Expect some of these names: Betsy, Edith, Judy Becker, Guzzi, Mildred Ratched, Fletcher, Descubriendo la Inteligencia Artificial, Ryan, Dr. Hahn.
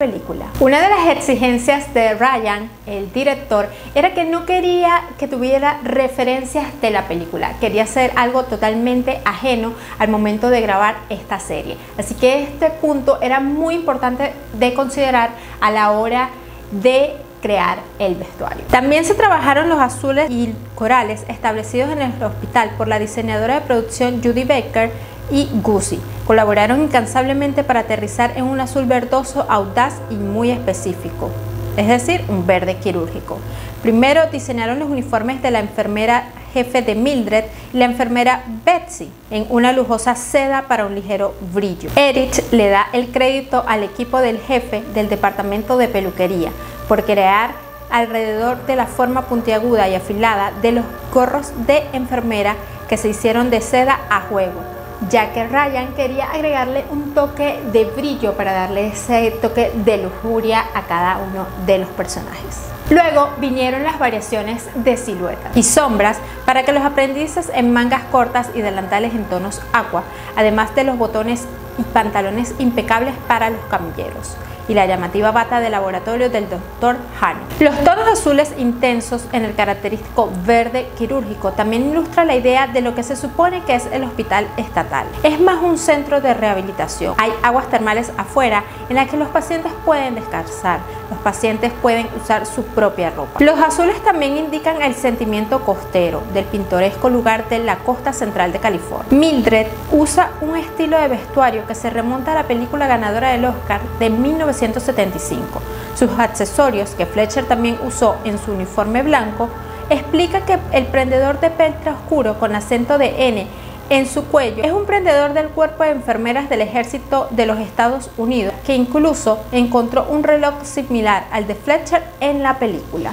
Película. Una de las exigencias de Ryan, el director, era que no quería que tuviera referencias de la película, quería hacer algo totalmente ajeno al momento de grabar esta serie. Así que este punto era muy importante de considerar a la hora de crear el vestuario. También se trabajaron los azules y corales establecidos en el hospital por la diseñadora de producción Judy Becker y Guzzi. Colaboraron incansablemente para aterrizar en un azul verdoso, audaz y muy específico, es decir, un verde quirúrgico. Primero diseñaron los uniformes de la enfermera jefe de Mildred y la enfermera Betsy en una lujosa seda para un ligero brillo. Edith le da el crédito al equipo del jefe del departamento de peluquería por crear alrededor de la forma puntiaguda y afilada de los gorros de enfermera que se hicieron de seda a juego, ya que Ryan quería agregarle un toque de brillo para darle ese toque de lujuria a cada uno de los personajes. Luego vinieron las variaciones de silueta y sombras para que los aprendices en mangas cortas y delantales en tonos aqua, además de los botones y pantalones impecables para los camilleros y la llamativa bata de laboratorio del Dr. Hahn. Los tonos azules intensos en el característico verde quirúrgico también ilustra la idea de lo que se supone que es el hospital estatal. Es más un centro de rehabilitación. Hay aguas termales afuera en las que los pacientes pueden descansar. Los pacientes pueden usar su propia ropa. Los azules también indican el sentimiento costero del pintoresco lugar de la costa central de California. Mildred usa un estilo de vestuario que se remonta a la película ganadora del Oscar de 1975. Sus accesorios, que Fletcher también usó en su uniforme blanco, explica que el prendedor de peltre oscuro con acento de N en su cuello es un prendedor del cuerpo de enfermeras del ejército de los Estados Unidos, que incluso encontró un reloj similar al de Fletcher en la película.